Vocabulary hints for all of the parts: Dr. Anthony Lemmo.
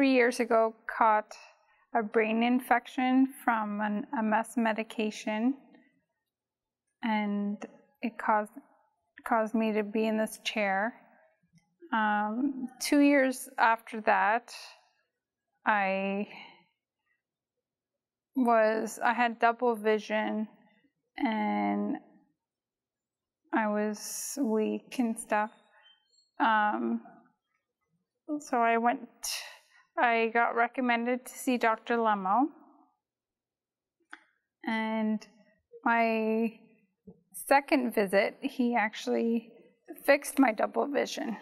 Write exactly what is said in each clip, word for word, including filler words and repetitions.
three years ago caught a brain infection from an M S medication, and it caused caused me to be in this chair. Um, two years after that, I was I had double vision, and I was weak and stuff. Um, so I went. I got recommended to see Doctor Lemmo, and my second visit, he actually fixed my double vision.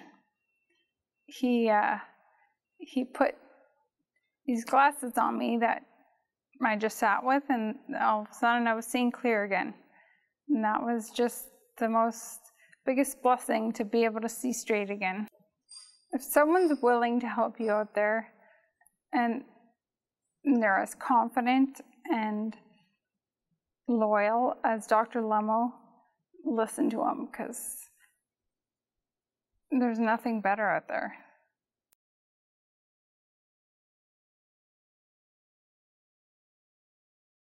He uh, he put these glasses on me that I just sat with, and all of a sudden I was seeing clear again. And that was just the most biggest blessing, to be able to see straight again. If someone's willing to help you out there, and they're as confident and loyal as Doctor Lemmo, listen to them, because there's nothing better out there.